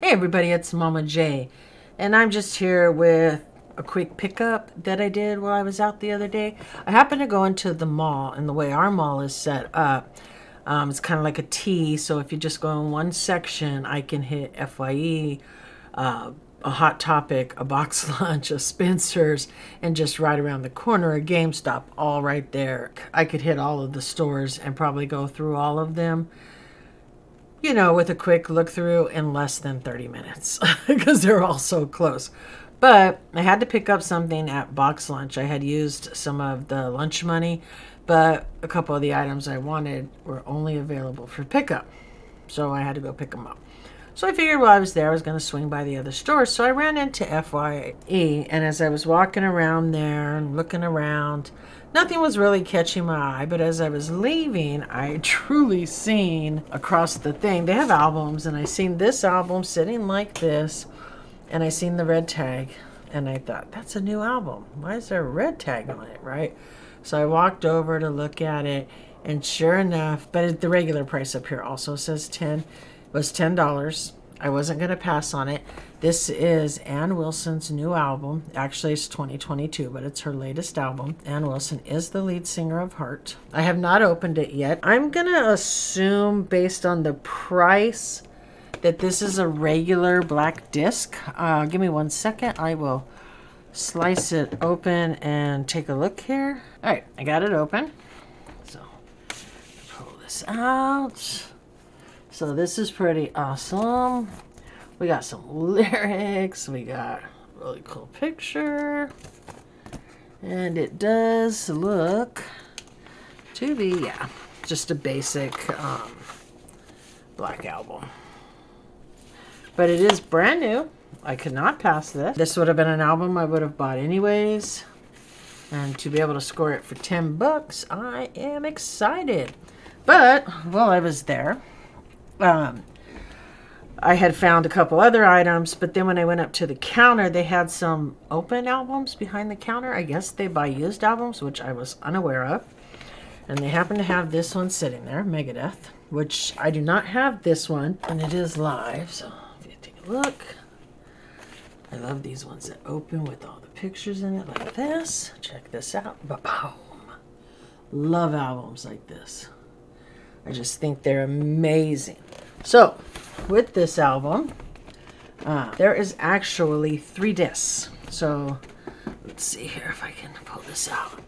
Hey everybody, it's Mama J, and I'm just here with a quick pickup that I did while I was out the other day. I happened to go into the mall, and the way our mall is set up, it's kind of like a T, so if you just go in one section, I can hit FYE, a Hot Topic, a Box Lunch, a Spencer's, and just right around the corner, a GameStop, all right there. I could hit all of the stores and probably go through all of them, you know, with a quick look through in less than 30 minutes because they're all so close. But I had to pick up something at Box Lunch. I had used some of the lunch money, but a couple of the items I wanted were only available for pickup. So I had to go pick them up. So I figured while I was there, I was going to swing by the other stores. So I ran into FYE, and as I was walking around there and looking around, nothing was really catching my eye, but as I was leaving, I truly seen across the thing, they have albums, and I seen this album sitting like this, and I seen the red tag, and I thought, that's a new album. Why is there a red tag on it, right? So I walked over to look at it, and sure enough, but the regular price up here also says $10, was $10. I wasn't going to pass on it. This is Ann Wilson's new album. Actually, it's 2022, but it's her latest album. Ann Wilson is the lead singer of Heart. I have not opened it yet. I'm going to assume, based on the price, that this is a regular black disc. Give me 1 second. I will slice it open and take a look here. All right, I got it open. So, pull this out. So this is pretty awesome. We got some lyrics. We got a really cool picture. And it does look to be, yeah, just a basic black album. But it is brand new. I could not pass this. This would have been an album I would have bought anyways. And to be able to score it for $10, I am excited. But while I was there, I had found a couple other items, but then when I went up to the counter, they had some open albums behind the counter. I guess they buy used albums, which I was unaware of. And they happened to have this one sitting there, Megadeth, which I do not have this one, and it is live, so if you take a look. I love these ones that open with all the pictures in it like this. Check this out. Ba-boom. Love albums like this. I just think they're amazing. So, with this album, there is actually 3 discs. So, let's see here if I can pull this out.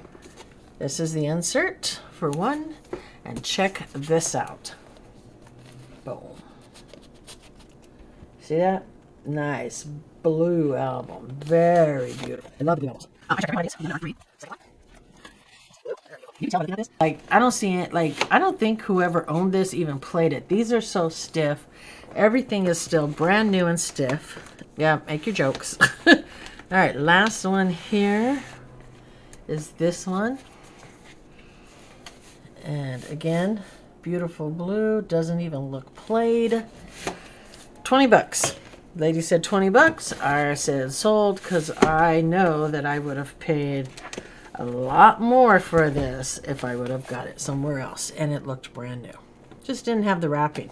This is the insert for 1, and check this out. Boom. See that? Nice blue album. Very beautiful. I love the albums. Like, I don't see it. Like, I don't think whoever owned this even played it. These are so stiff. Everything is still brand new and stiff. Yeah, make your jokes. All right, last one here is this one. And again, beautiful blue. Doesn't even look played. $20. Lady said $20. I said sold, because I know that I would have paid a lot more for this if I would have got it somewhere else, and it looked brand new. Just didn't have the wrapping,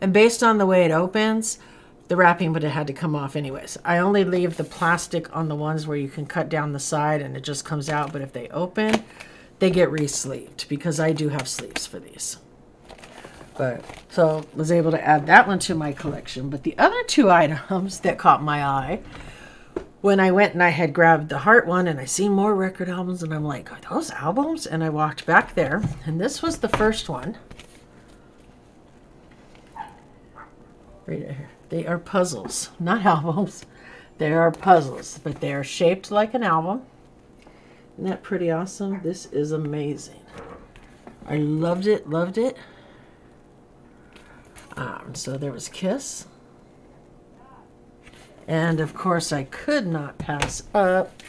and based on the way it opens, the wrapping would have had to come off anyways. I only leave the plastic on the ones where you can cut down the side and it just comes out, but if they open, they get re-sleeved, because I do have sleeves for these. But so was able to add that one to my collection. But the other 2 items that caught my eye, when I went and I had grabbed the Heart one and I seen more record albums, and I'm like, are those albums? And I walked back there, and this was the first one. Right here. They are puzzles, not albums. They are puzzles, but they are shaped like an album. Isn't that pretty awesome? This is amazing. I loved it, loved it. So there was Kiss. And, of course, I could not pass up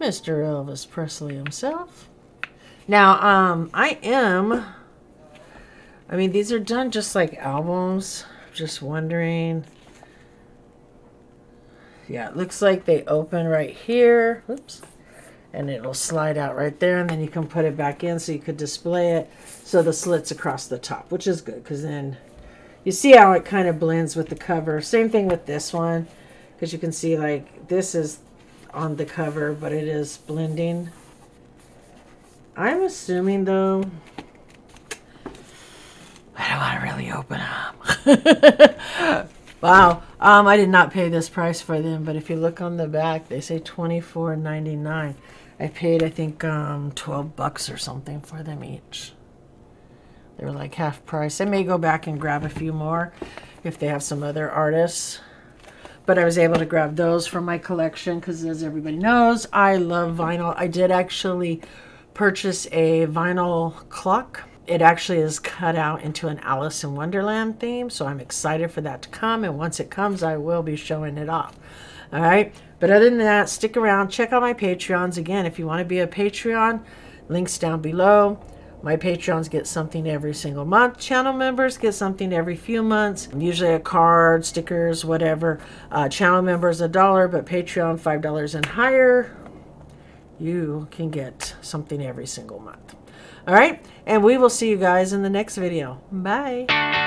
Mr. Elvis Presley himself. Now, I mean, these are done just like albums. Just wondering. Yeah, it looks like they open right here. Oops. And it'll slide out right there, and then you can put it back in so you could display it. So the slits across the top, which is good, because then You see how it kind of blends with the cover. Same thing with this one, because you can see like this is on the cover, but it is blending. I'm assuming though, I don't want to really open up. Wow. I did not pay this price for them, but if you look on the back, they say $24.99. I paid, I think, $12 or something for them each. They were like half price. I may go back and grab a few more if they have some other artists. But I was able to grab those from my collection because, as everybody knows, I love vinyl. I did actually purchase a vinyl clock. It actually is cut out into an Alice in Wonderland theme, so I'm excited for that to come. And once it comes, I will be showing it off. All right. But other than that, stick around. Check out my Patreons. Again, if you want to be a Patreon, links down below. My Patreons get something every single month. Channel members get something every few months. Usually a card, stickers, whatever. Channel members $1, but Patreon $5 and higher. You can get something every single month. All right, and we will see you guys in the next video. Bye.